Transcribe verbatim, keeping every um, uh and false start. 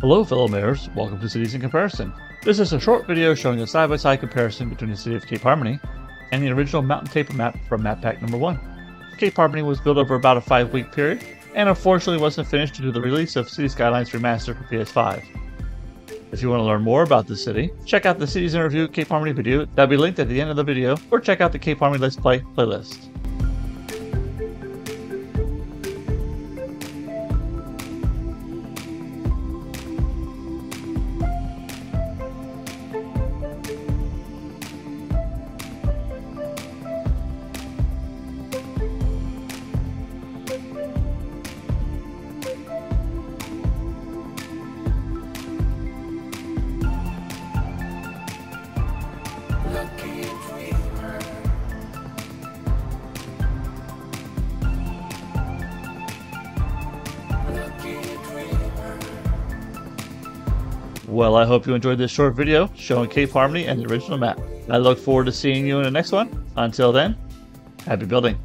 Hello fellow Mayors, welcome to Cities in Comparison. This is a short video showing a side-by-side comparison between the city of Cape Harmony and the original Mountain Taper Map from Map Pack number one. Cape Harmony was built over about a five week period and unfortunately wasn't finished due to the release of Cities Skylines Remastered for P S five. If you want to learn more about the city, check out the Cities in Review Cape Harmony video that'll be linked at the end of the video, or check out the Cape Harmony Let's Play playlist. Well, I hope you enjoyed this short video showing Cape Harmony and the original map. I look forward to seeing you in the next one. Until then, happy building.